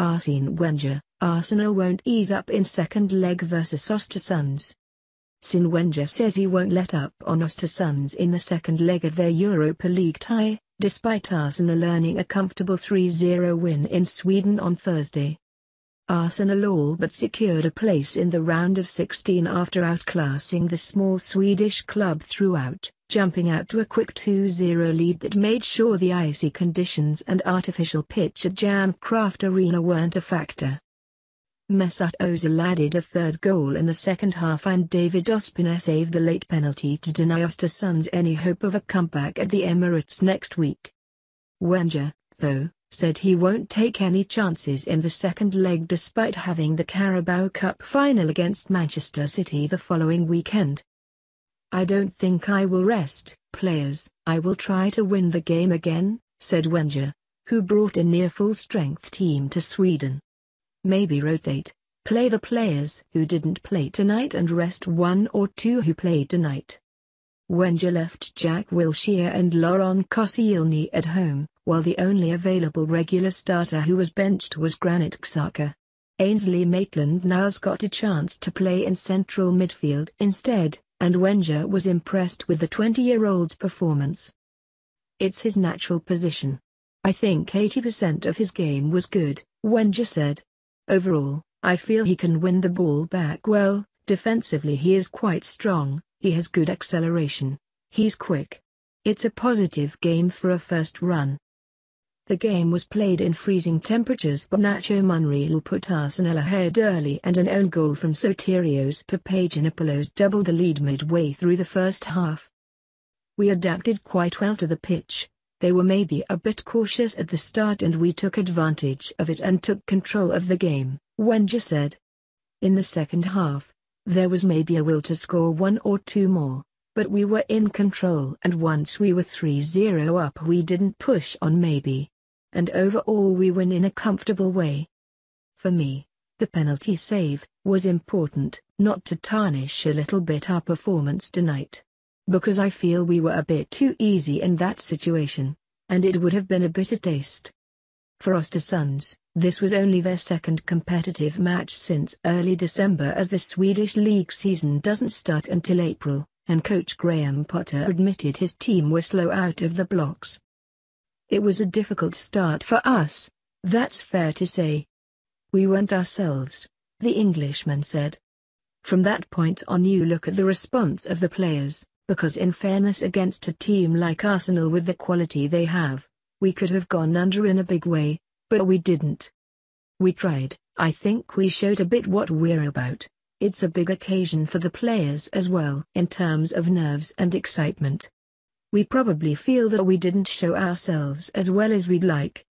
Arsene Wenger, Arsenal won't ease up in second leg versus Ostersunds. Arsene Wenger says he won't let up on Ostersunds in the second leg of their Europa League tie, despite Arsenal earning a comfortable 3-0 win in Sweden on Thursday. Arsenal all but secured a place in the round of 16 after outclassing the small Swedish club throughout, jumping out to a quick 2-0 lead that made sure the icy conditions and artificial pitch at Jamtkraft Arena weren't a factor. Mesut Ozil added a third goal in the second half and David Ospina saved the late penalty to deny Ostersunds any hope of a comeback at the Emirates next week. Wenger, though, said he won't take any chances in the second leg despite having the Carabao Cup final against Manchester City the following weekend. "I don't think I will rest, players, I will try to win the game again," said Wenger, who brought a near full-strength team to Sweden. "Maybe rotate, play the players who didn't play tonight and rest one or two who played tonight." Wenger left Jack Wilshere and Laurent Koscielny at home, while the only available regular starter who was benched was Granit Xhaka. Ainsley Maitland-Niles got a chance to play in central midfield instead, and Wenger was impressed with the 20-year-old's performance. "It's his natural position. I think 80% of his game was good," Wenger said. "Overall, I feel he can win the ball back well, defensively he is quite strong, he has good acceleration, he's quick. It's a positive game for a first run." The game was played in freezing temperatures but Nacho Monreal put Arsenal ahead early and an own goal from Sotirios Papagiannopoulos doubled the lead midway through the first half. "We adapted quite well to the pitch. They were maybe a bit cautious at the start and we took advantage of it and took control of the game," Wenger said. "In the second half, there was maybe a will to score one or two more, but we were in control and once we were 3-0 up we didn't push on maybe. And overall we win in a comfortable way." For me, the penalty save was important, not to tarnish a little bit our performance tonight, because I feel we were a bit too easy in that situation, and it would have been a bitter taste. For Ostersunds, this was only their second competitive match since early December as the Swedish league season doesn't start until April, and coach Graham Potter admitted his team were slow out of the blocks. "It was a difficult start for us, that's fair to say. We weren't ourselves," the Englishman said. "From that point on you look at the response of the players, because in fairness against a team like Arsenal with the quality they have, we could have gone under in a big way, but we didn't. We tried, I think we showed a bit what we're about. It's a big occasion for the players as well in terms of nerves and excitement. We probably feel that we didn't show ourselves as well as we'd like.